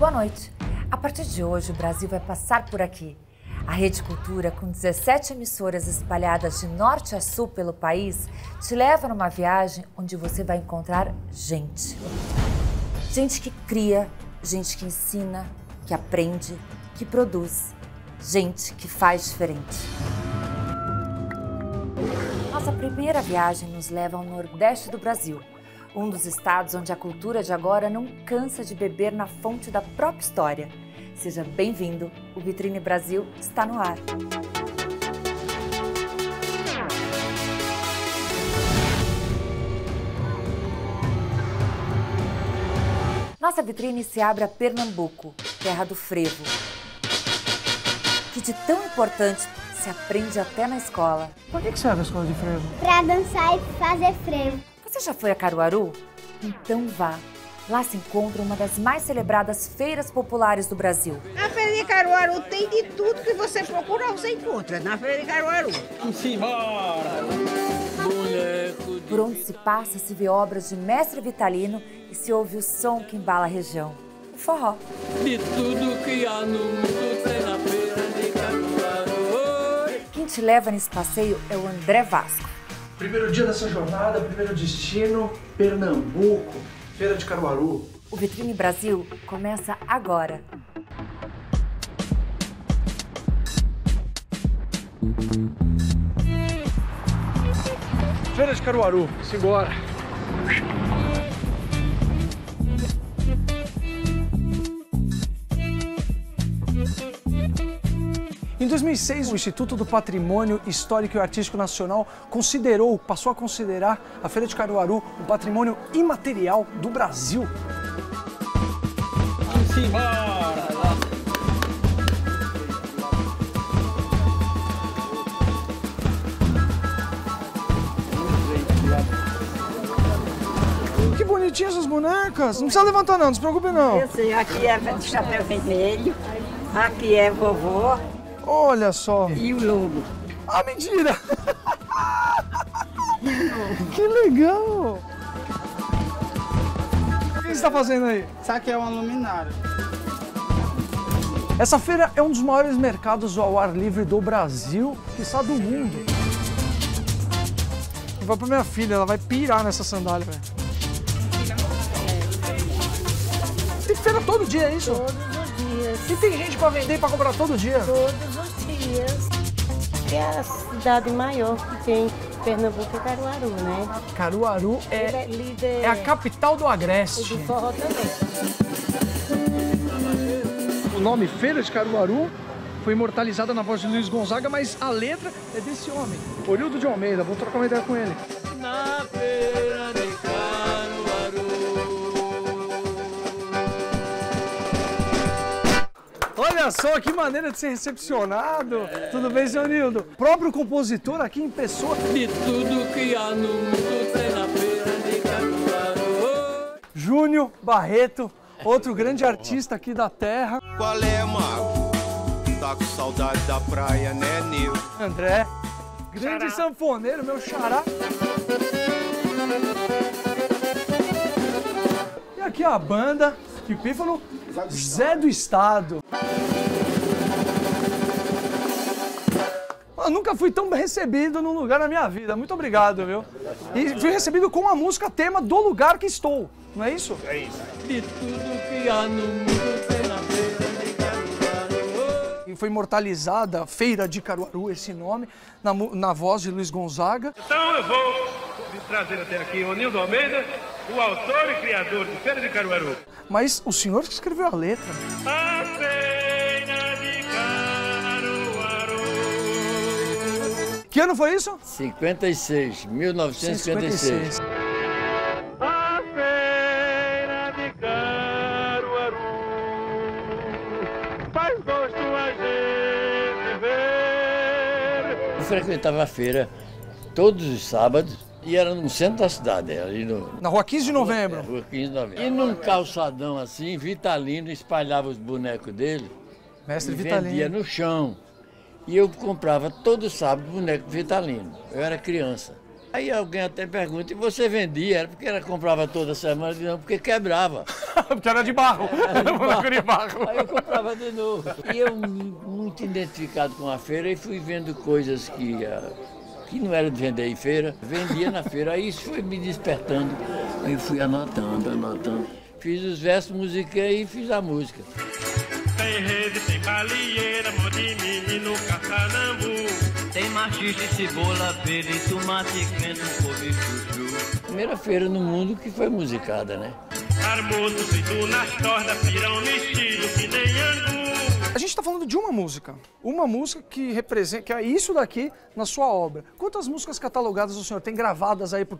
Boa noite. A partir de hoje, o Brasil vai passar por aqui. A Rede Cultura, com 17 emissoras espalhadas de norte a sul pelo país, te leva numa viagem onde você vai encontrar gente. Gente que cria, gente que ensina, que aprende, que produz. Gente que faz diferente. Nossa primeira viagem nos leva ao Nordeste do Brasil, um dos estados onde a cultura de agora não cansa de beber na fonte da própria história. Seja bem-vindo, o Vitrine Brasil está no ar. Nossa vitrine se abre a Pernambuco, terra do frevo, que de tão importante se aprende até na escola. Por que serve a escola de frevo? Pra dançar e fazer frevo. Você já foi a Caruaru? Então vá. Lá se encontra uma das mais celebradas feiras populares do Brasil. Na Feira de Caruaru tem de tudo que você procura, você encontra na Feira de Caruaru. Simbora! Por onde se passa, se vê obras de mestre Vitalino e se ouve o som que embala a região. O forró. De tudo que há no mundo tem na Feira de Caruaru. Quem te leva nesse passeio é o André Vasco. Primeiro dia dessa jornada, primeiro destino, Pernambuco, Feira de Caruaru. O Vitrine Brasil começa agora. Feira de Caruaru, simbora. Em 2006, o Instituto do Patrimônio Histórico e Artístico Nacional passou a considerar a Feira de Caruaru um patrimônio imaterial do Brasil. Que bonitinhas essas bonecas! Não precisa levantar não, não se preocupe não. Eu sei, aqui é de chapéu vermelho, aqui é vovô. Olha só. E o lobo. Ah, mentira! Que legal! O que você está fazendo aí? Isso aqui é uma luminária. Essa feira é um dos maiores mercados ao ar livre do Brasil, quiçá do mundo. Vai pra minha filha, ela vai pirar nessa sandália, velho. Tem feira todo dia, é isso? E tem gente para vender e para comprar todo dia? Todos os dias. É a cidade maior que tem em Pernambuco é Caruaru, né? Caruaru é a capital do Agreste. E do forró também. O nome Feira de Caruaru foi imortalizada na voz de Luiz Gonzaga, mas a letra é desse homem, Nildo de Almeida. Vou trocar uma ideia com ele. Na feira de Olha só, que maneira de ser recepcionado. Tudo bem, seu Nildo? Próprio compositor aqui em pessoa. De tudo que há no mundo tem na feira de Caruaru. Júnior Barreto, outro grande artista aqui da terra. Qual é, mago? Tá com saudade da praia, né, Nildo? André, grande xará. Sanfoneiro, meu xará. E aqui a banda de pífano Zé do Estado. Eu nunca fui tão recebido num lugar na minha vida. Muito obrigado, viu? E fui recebido com a música tema do lugar que estou. Não é isso? É isso. De tudo que há no mundo tem na feira de Caruaru. E foi imortalizada Feira de Caruaru, esse nome, na voz de Luiz Gonzaga. Então eu vou trazer até aqui o Nildo Almeida, o autor e criador de Feira de Caruaru. Mas o senhor que escreveu a letra. A Feira de Caruaru. Que ano foi isso? 56, 1956. 56. A Feira de Caruaru faz gosto a gente ver. Eu frequentava a feira todos os sábados. E era no centro da cidade, ali no... Na Rua 15 de Novembro. Rua 15 de Novembro. E num calçadão assim, Vitalino espalhava os bonecos dele. Mestre Vitalino. Vendia no chão. E eu comprava todo sábado boneco Vitalino. Eu era criança. Aí alguém até pergunta, e você vendia? Era porque ela comprava toda semana? Não, porque quebrava. Porque era de barro. Era de barro. Aí eu comprava de novo. E eu muito identificado com a feira e fui vendo coisas que não era de vender em feira, vendia na feira. Aí isso foi me despertando. Aí eu fui anotando. Fiz os versos, musiquei e fiz a música. Tem rede, tem balieira, mó de menino, caçanambu. Tem machixe, cebola, pele, tomate, crento, couve, chuchu. Primeira feira no mundo que foi musicada, né? Armoto, feito nas cordas, pirão mexido, que nem angu. A gente tá falando de uma música que representa, que é isso daqui na sua obra. Quantas músicas catalogadas o senhor tem gravadas aí por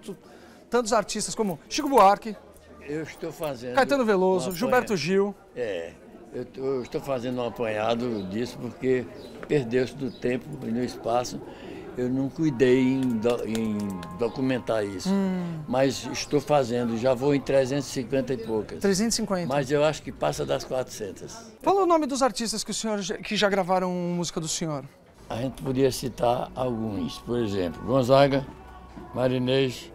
tantos artistas como Chico Buarque? Eu estou fazendo... Caetano Veloso, Gilberto Gil. É, eu estou fazendo um apanhado disso porque... Perdeu-se do tempo e no espaço, eu não cuidei em documentar isso. Mas estou fazendo, já vou em 350 e poucas. 350. Mas eu acho que passa das 400. Fala o nome dos artistas que, o senhor, que já gravaram música do senhor. A gente podia citar alguns, por exemplo, Gonzaga, Marinês,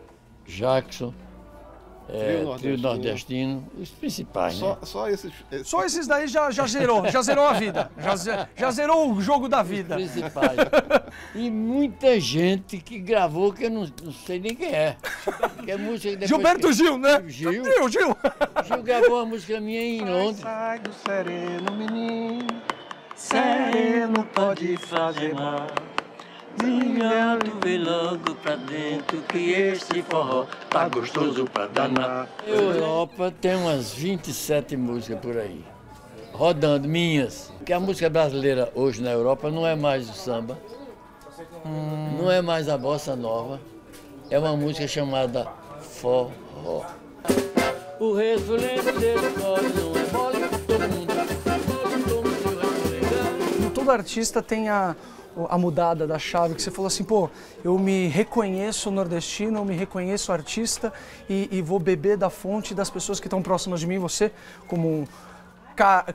Jackson, Trio Nordestino, os principais, né? Só esses daí já zerou a vida, já zerou o jogo da vida. Os principais. E muita gente que gravou que eu não sei nem quem é. Que é música Gilberto Gil, né? Gil gravou uma música minha em Londres. Sai do sereno, menino, sereno pode fazer mal. Vem logo pra dentro que esse forró tá gostoso pra danar. Europa tem umas 27 músicas por aí, rodando, minhas. Porque a música brasileira hoje na Europa não é mais o samba, não é mais a bossa nova, é uma música chamada forró. O resolente dele não é mole, todo mundo. Todo artista tem a mudada da chave, que você falou assim, pô, eu me reconheço nordestino, eu me reconheço artista e vou beber da fonte das pessoas que estão próximas de mim, você, como um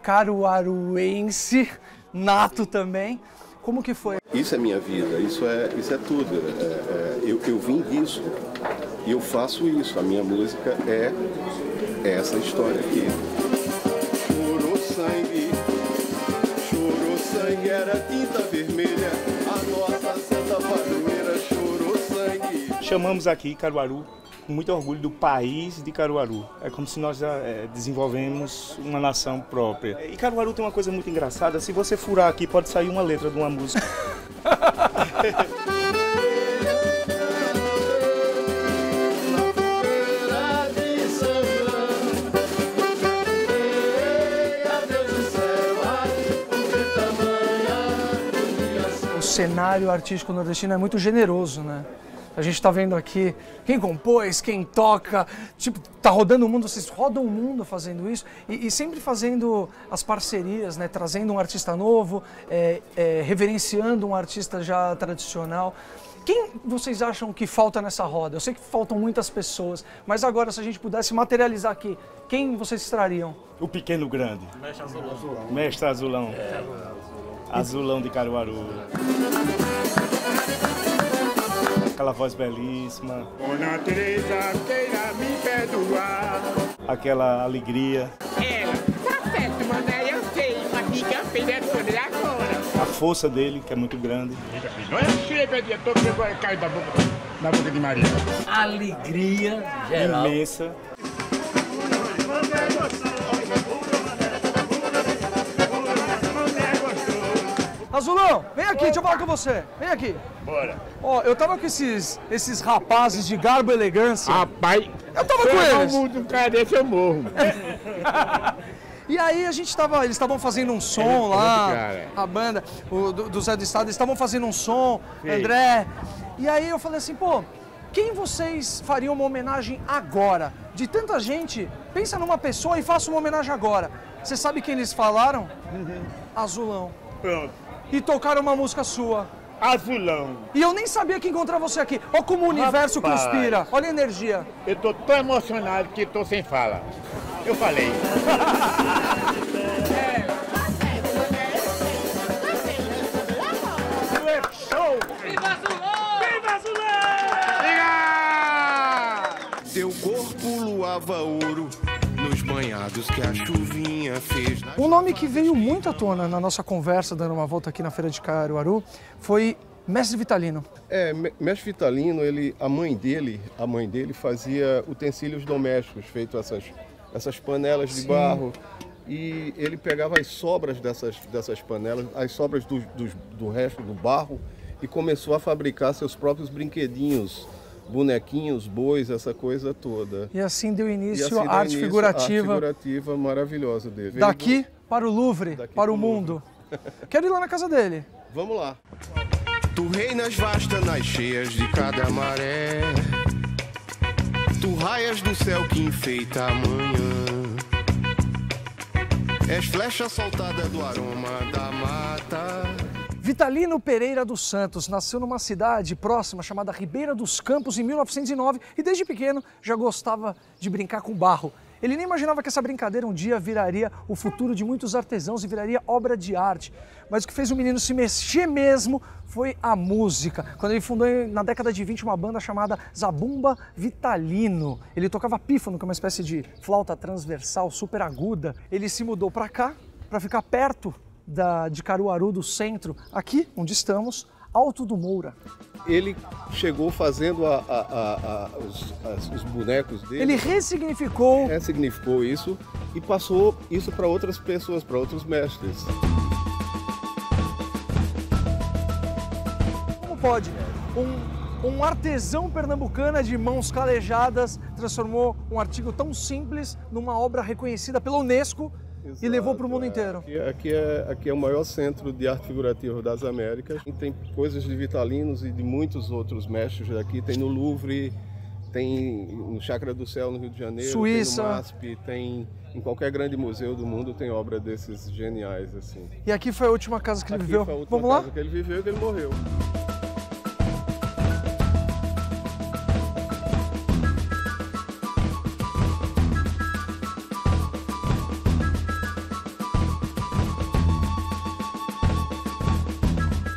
caruaruense nato também. Como que foi? Isso é minha vida, isso é tudo. Eu vim disso e eu faço isso. A minha música é essa história aqui. Sangue era tinta vermelha, a nossa santa padroeira chorou sangue. Chamamos aqui Caruaru com muito orgulho do país de Caruaru. É como se nós desenvolvemos uma nação própria. E Caruaru tem uma coisa muito engraçada, se você furar aqui pode sair uma letra de uma música. O cenário artístico nordestino é muito generoso, né? A gente tá vendo aqui quem compôs, quem toca, tipo, tá rodando o mundo, vocês rodam o mundo fazendo isso e sempre fazendo as parcerias, né? Trazendo um artista novo, reverenciando um artista já tradicional. Quem vocês acham que falta nessa roda? Eu sei que faltam muitas pessoas, mas agora se a gente pudesse materializar aqui, quem vocês trariam? O Pequeno Grande. Mestre Azulão. Mestre Azulão. Azulão de Caruaru. Aquela voz belíssima. Dona Teresa, queira me perdoar. Aquela alegria. Tá certo, mané, eu sei, mas minha filha é toda agora. A força dele, que é muito grande. Na boca de Maria. Alegria geral. Imensa. Azulão, vem aqui, deixa eu falar com você. Vem aqui. Bora. Ó, eu tava com esses rapazes de garbo e elegância. Rapaz, eu tava com eles. Um cara desse eu morro. E aí a gente tava, eles estavam fazendo um som lá, a banda do Zé do Estado, eles estavam fazendo um som, sim. André. E aí eu falei assim, pô, quem vocês fariam uma homenagem agora? De tanta gente, pensa numa pessoa e faça uma homenagem agora. Você sabe quem eles falaram? Uhum. Azulão. Pronto. E tocaram uma música sua. Azulão. E eu nem sabia que encontrar você aqui. Olha como o universo conspira. Olha a energia. Eu tô tão emocionado que tô sem fala. Eu falei. Show! Viva Azulão! Viva Azulão! Caprichos que a chuvinha fez. Um nome que veio muito à tona na nossa conversa, dando uma volta aqui na Feira de Caruaru, foi Mestre Vitalino. Mestre Vitalino, a mãe dele fazia utensílios domésticos, feito essas panelas de barro. E ele pegava as sobras dessas panelas, as sobras do resto do barro, e começou a fabricar seus próprios brinquedinhos, bonequinhos, bois, essa coisa toda. E assim deu início à arte figurativa. A arte figurativa maravilhosa dele. Daqui para o Louvre, para o mundo. Quero ir lá na casa dele. Vamos lá. Tu reinas vastas nas cheias de cada maré, tu raias do céu que enfeita a manhã, és flecha soltada do aroma da mata. Vitalino Pereira dos Santos nasceu numa cidade próxima chamada Ribeira dos Campos em 1909 e desde pequeno já gostava de brincar com barro. Ele nem imaginava que essa brincadeira um dia viraria o futuro de muitos artesãos e viraria obra de arte. Mas o que fez o menino se mexer mesmo foi a música. Quando ele fundou, na década de 20, uma banda chamada Zabumba Vitalino. Ele tocava pífano, que é uma espécie de flauta transversal super aguda. Ele se mudou para cá, para ficar perto de Caruaru, do centro, aqui onde estamos, Alto do Moura. Ele chegou fazendo os bonecos dele. Ele ressignificou. Ressignificou isso e passou isso para outras pessoas, para outros mestres. Como pode um artesão pernambucano de mãos calejadas transformou um artigo tão simples numa obra reconhecida pela UNESCO? Exato, e levou para o mundo inteiro. Aqui é o maior centro de arte figurativa das Américas. Tem coisas de Vitalinos e de muitos outros mestres daqui. Tem no Louvre, tem no Chácara do Céu, no Rio de Janeiro, Suíça. Tem no MASP, tem em qualquer grande museu do mundo tem obra desses geniais. Assim. E aqui foi a última casa que ele viveu. Foi a última casa que ele viveu e que ele morreu.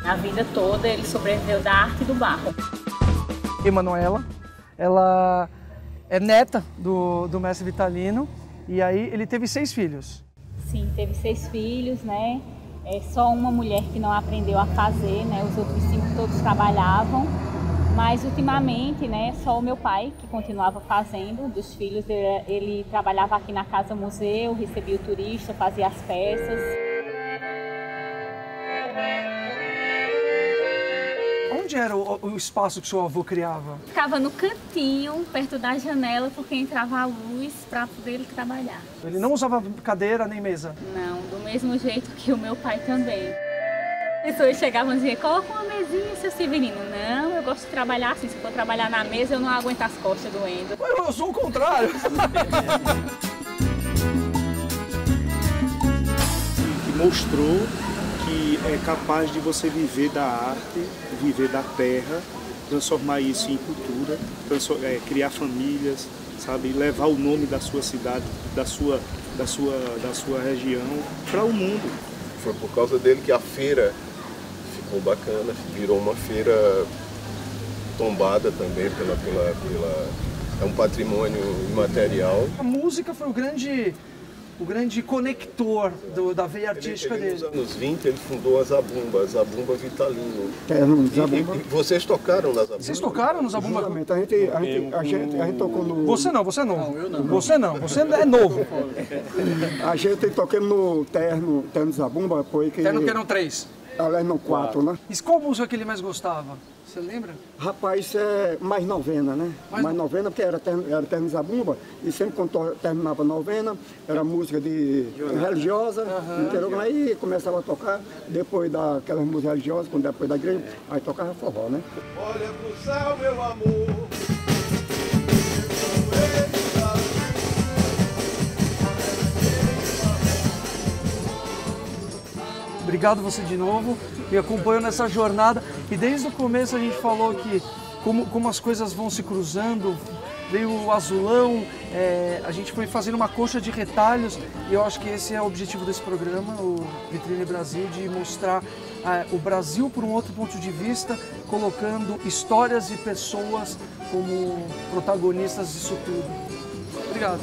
A vida toda ele sobreviveu da arte do barro. Emanuela, ela é neta do mestre Vitalino e aí ele teve 6 filhos. Sim, teve 6 filhos, né? É só uma mulher que não aprendeu a fazer, né? Os outros 5 todos trabalhavam, mas ultimamente, né? Só o meu pai que continuava fazendo. Dos filhos ele trabalhava aqui na casa museu, recebia o turista, fazia as peças. Onde era o espaço que seu avô criava? Ficava no cantinho, perto da janela, porque entrava a luz para poder ele trabalhar. Ele não usava cadeira nem mesa? Não, do mesmo jeito que o meu pai também. As pessoas chegavam e diziam, coloca uma mesinha, seu Severino. Não, eu gosto de trabalhar assim, se for trabalhar na mesa, eu não aguento as costas doendo. Eu sou o contrário. Mostrou que é capaz de você viver da arte, viver da terra, transformar isso em cultura, criar famílias, sabe, levar o nome da sua cidade, da sua região para o mundo. Foi por causa dele que a feira ficou bacana, virou uma feira tombada também é um patrimônio imaterial. A música foi o grande conector da veia artística dele. Nos anos 20 ele fundou a Zabumba Vitalino. Zabumba. E vocês tocaram na Zabumba? Vocês tocaram na Zabumba? Exatamente, a gente tocou no... Você não, você é novo. Não, eu não. Você não, você é novo. A gente tocando no terno Zabumba foi que... Terno que eram 3. Aliás, não, 4, né? E qual música que ele mais gostava? Você lembra? Rapaz, é mais novena, né? Mais novena, porque era terno Zabumba, e sempre quando terminava a novena, era música de religiosa, entendeu? Aí começava a tocar, depois daquelas músicas religiosas, depois da igreja, aí tocava forró, né? Olha pro céu, meu amor. Obrigado você de novo, me acompanhou nessa jornada e desde o começo a gente falou que como as coisas vão se cruzando, veio o azulão, a gente foi fazendo uma coxa de retalhos e eu acho que esse é o objetivo desse programa, o Vitrine Brasil, de mostrar o Brasil por um outro ponto de vista, colocando histórias e pessoas como protagonistas disso tudo. Obrigado.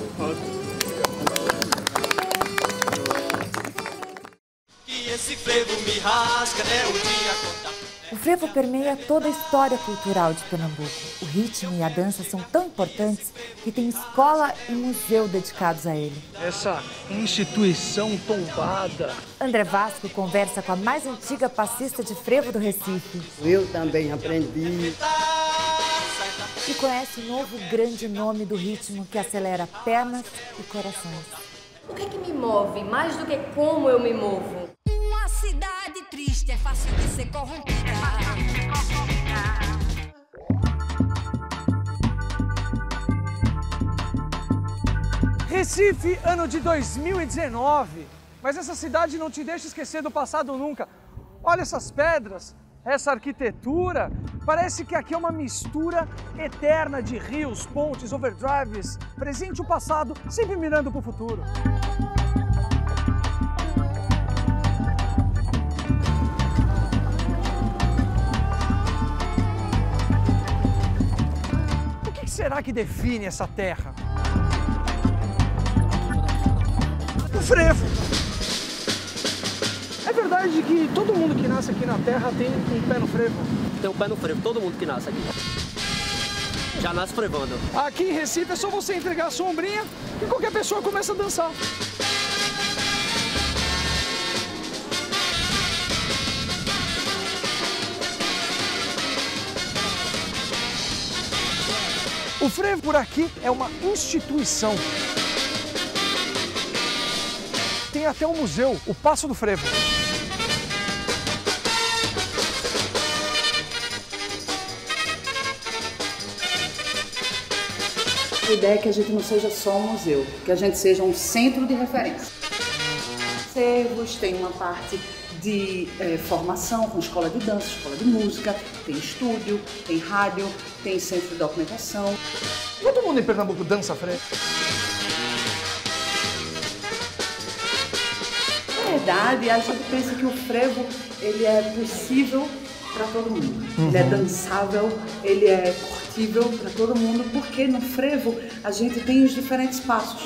Esse frevo me rasga, né? O dia conta. O frevo permeia toda a história cultural de Pernambuco. O ritmo e a dança são tão importantes que tem escola e museu dedicados a ele. Essa instituição tombada. André Vasco conversa com a mais antiga passista de frevo do Recife. Eu também aprendi. E conhece o novo grande nome do ritmo que acelera pernas e corações. O que é que me move mais do que como eu me movo? Uma cidade triste é fácil de ser corrompida. Recife, ano de 2019. Mas essa cidade não te deixa esquecer do passado nunca. Olha essas pedras, essa arquitetura. Parece que aqui é uma mistura eterna de rios, pontes, overdrives. Presente e o passado, sempre mirando para o futuro. O que será que define essa terra? O frevo. É verdade que todo mundo que nasce aqui na terra tem um pé no frevo? Tem um pé no frevo, todo mundo que nasce aqui. Já nasce frevando. Aqui em Recife é só você entregar a sombrinha e qualquer pessoa começa a dançar. O frevo por aqui é uma instituição. Tem até um museu, o Passo do Frevo. A ideia é que a gente não seja só um museu, que a gente seja um centro de referência. Servos, tem uma parte de formação com escola de dança, escola de música, tem estúdio, tem rádio, tem centro de documentação. Todo mundo em Pernambuco dança frevo? Na verdade, a gente pensa que o frevo ele é possível para todo mundo. Uhum. Ele é dançável, ele é curtível para todo mundo, porque no frevo a gente tem os diferentes passos.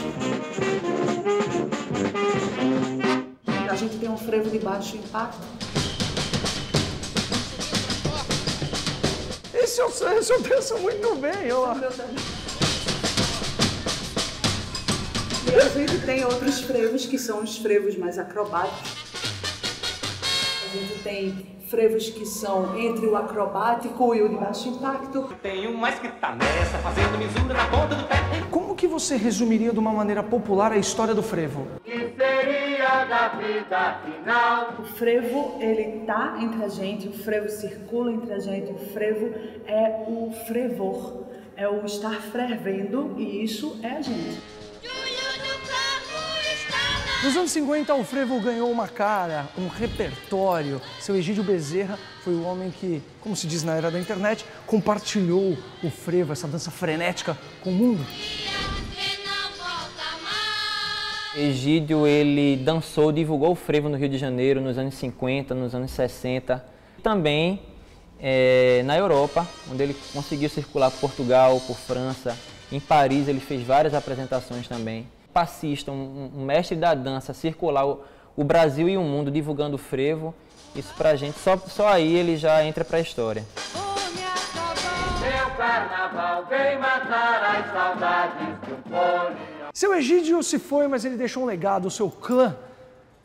A gente tem um frevo de baixo impacto. Esse eu penso muito bem, eu acho. E a gente tem outros frevos, que são os frevos mais acrobáticos. A gente tem frevos que são entre o acrobático e o de baixo impacto. Tem um mais que tá nessa, fazendo misura na ponta do pé. Como que você resumiria de uma maneira popular a história do frevo? Que seria da vida final? O frevo, ele tá entre a gente, o frevo circula entre a gente, o frevo é o fervor, é o estar fervendo e isso é a gente. Nos anos 50, o frevo ganhou uma cara, um repertório. Seu Egídio Bezerra foi o homem que, como se diz na era da internet, compartilhou o frevo, essa dança frenética, com o mundo. Egídio, ele dançou, divulgou o frevo no Rio de Janeiro nos anos 50, nos anos 60. Também na Europa, onde ele conseguiu circular por Portugal, por França. Em Paris, ele fez várias apresentações também. Passista, um mestre da dança, circular o Brasil e o mundo divulgando o frevo, isso pra gente, só aí ele já entra pra história. Seu Egídio se foi, mas ele deixou um legado, o seu clã,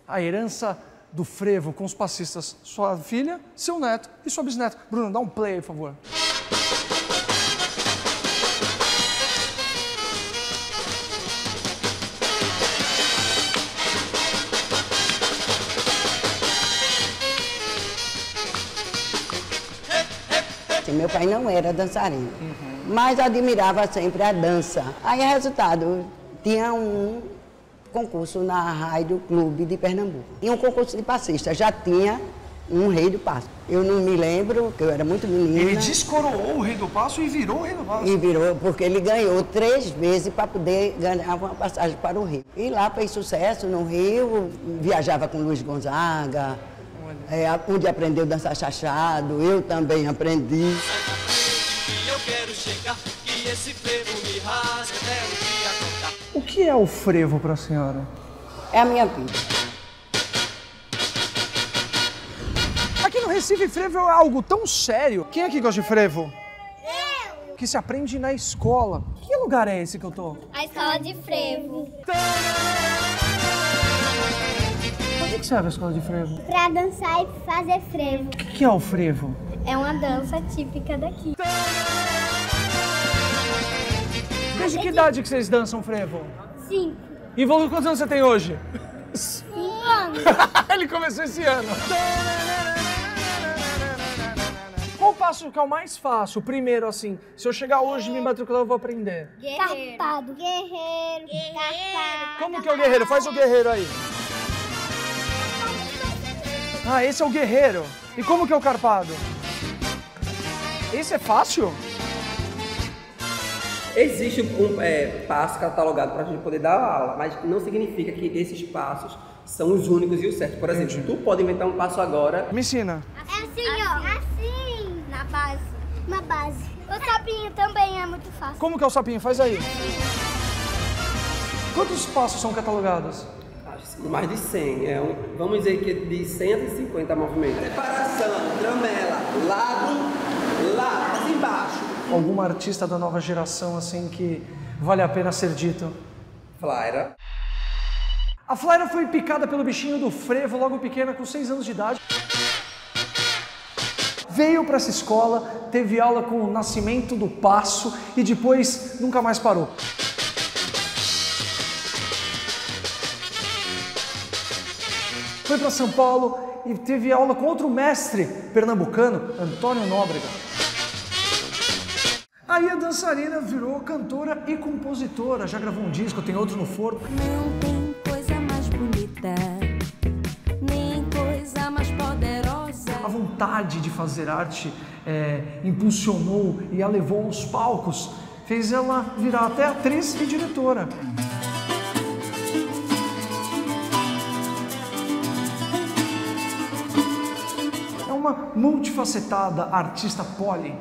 a herança do frevo com os passistas, sua filha, seu neto e sua bisneta. Bruno, dá um play aí, por favor. Meu pai não era dançarino, mas admirava sempre a dança. Aí, resultado, tinha um concurso na Rádio Clube de Pernambuco. E um concurso de passista, já tinha um rei do passo. Eu não me lembro, porque eu era muito menina. Ele descoroou o rei do passo e virou o rei do passo. E virou, porque ele ganhou 3 vezes para poder ganhar uma passagem para o Rio. E lá fez sucesso no Rio, viajava com Luiz Gonzaga, onde aprendeu a dançar chachado, eu também aprendi. O que é o frevo para a senhora? É a minha vida. Recife, frevo é algo tão sério. Quem aqui gosta de frevo? Eu! Que se aprende na escola. Que lugar é esse que eu tô? A escola de frevo. Pra que serve a escola de frevo? Pra dançar e fazer frevo. O que é o frevo? É uma dança típica daqui. Desde que idade que vocês dançam frevo? 5. E quantos anos você tem hoje? 5 anos. Ele começou esse ano. Qual o passo que é o mais fácil? Primeiro, assim, se eu chegar hoje e me matricular, eu vou aprender. Guerreiro. Carpado. Guerreiro. Carpado. Como que é o guerreiro? Faz o guerreiro aí. Ah, esse é o guerreiro. E como que é o carpado? Esse é fácil? Existe um passo catalogado para a gente poder dar aula, mas não significa que esses passos são os únicos e os certos. Por exemplo, tu pode inventar um passo agora. Me ensina. É assim, ó. Assim. Na base. Na base. O sapinho também é muito fácil. Como que é o sapinho? Faz aí. Quantos passos são catalogados? Mais de 100. Vamos dizer que de 100 a 150 movimentos. Preparação, tramela, lado, embaixo. Alguma artista da nova geração, assim, que vale a pena ser dito? Flaira. A Flaira foi picada pelo bichinho do frevo logo pequena, com 6 anos de idade. Veio para essa escola, teve aula com o Nascimento do Pasco e depois nunca mais parou. Foi para São Paulo e teve aula com outro mestre pernambucano, Antônio Nóbrega. Aí a dançarina virou cantora e compositora, já gravou um disco, tem outro no forno. Não tem coisa mais bonita, nem coisa mais poderosa. A vontade de fazer arte impulsionou e a levou aos palcos, fez ela virar até atriz e diretora. É uma multifacetada artista poli.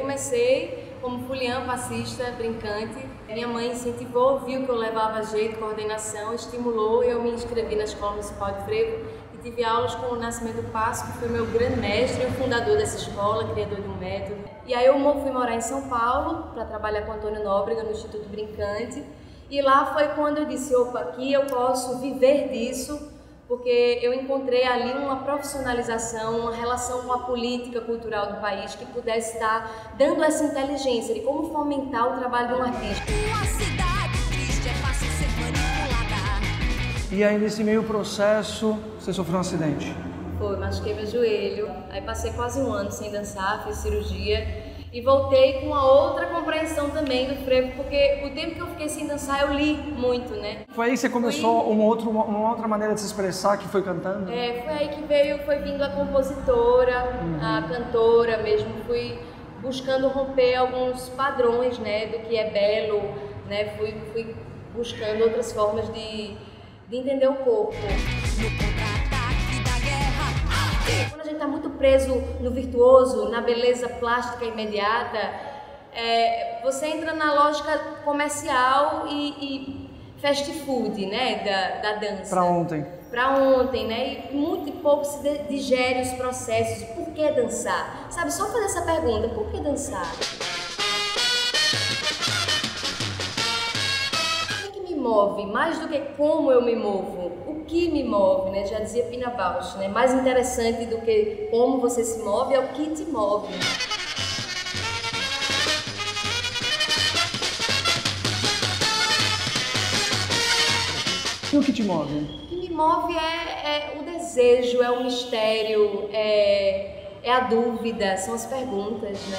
Comecei como fuliã, passista, brincante. Minha mãe incentivou, viu que eu levava jeito, coordenação, estimulou. Eu me inscrevi na Escola Municipal de Frevo e tive aulas com o Nascimento Pasco, que foi meu grande mestre, o fundador dessa escola, criador de um método. E aí eu fui morar em São Paulo para trabalhar com Antônio Nóbrega no Instituto Brincante. E lá foi quando eu disse, opa, aqui eu posso viver disso, porque eu encontrei ali uma profissionalização, uma relação com a política cultural do país que pudesse estar dando essa inteligência de como fomentar o trabalho de um artista. Uma cidade triste é fácil ser manipulada. E aí, nesse meio processo, você sofreu um acidente? Foi, machuquei meu joelho, aí passei quase um ano sem dançar, fiz cirurgia. E voltei com uma outra compreensão também do frevo, porque o tempo que eu fiquei sem dançar, eu li muito, né? Foi aí que você começou uma outra maneira de se expressar, que foi cantando? É, foi aí que foi vindo a compositora, a cantora mesmo. Fui buscando romper alguns padrões, né, do que é belo, né? Fui buscando outras formas de entender o corpo. Quando a gente está muito preso no virtuoso, na beleza plástica imediata, você entra na lógica comercial e fast food, né, da dança. Para ontem. Para ontem, né, e muito pouco se digere os processos. Por que dançar? Sabe, só fazer essa pergunta, por que dançar? Move, mais do que como eu me movo, o que me move, né? Já dizia Pina Bausch, né? Mais interessante do que como você se move é o que te move. E o que te move? O que me move é o desejo, é o mistério, é a dúvida, são as perguntas, né?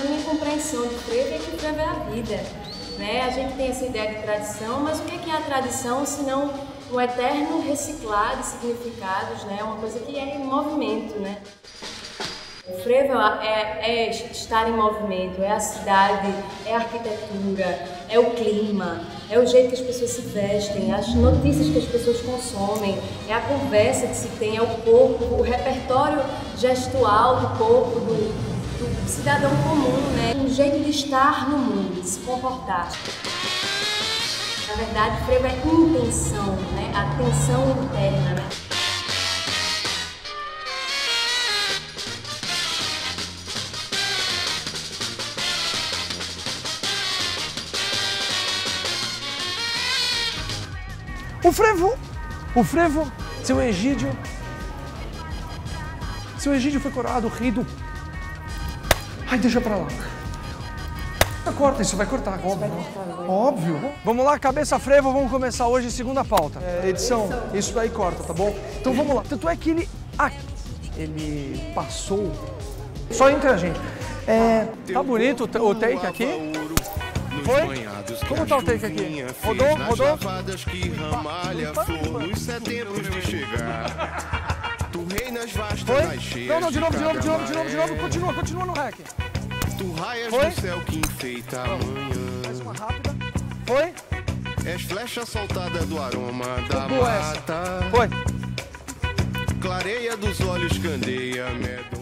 A minha compreensão de frevo é que frevo é a vida. Né? A gente tem essa ideia de tradição, mas o que é a tradição se não o eterno reciclar de significados, né? Uma coisa que é em movimento, né? O frevo é estar em movimento, é a cidade, é a arquitetura, é o clima, é o jeito que as pessoas se vestem, as notícias que as pessoas consomem, é a conversa que se tem, é o corpo, o repertório gestual do corpo, do cidadão comum, né? Um jeito de estar no mundo, de se comportar. Na verdade, frevo é intenção, né? A tensão interna, né? O frevo, seu Egídio foi coroado rei do... Ai, deixa pra lá. Corta, isso vai cortar, isso óbvio. Óbvio. Vamos lá, cabeça frevo, vamos começar hoje segunda pauta. É, edição, isso daí corta, tá bom? Então vamos lá. Tanto é que ele passou, só entre a gente. Tá bonito o take aqui? Foi? Como tá o take aqui? Rodou? Foi? Não, de novo. Continua no rack. Tu raias do céu que enfeita a manhã. Mais uma rápida. Foi? És flecha soltada do aroma da mata. Foi. Clareia dos olhos, candeia, medo.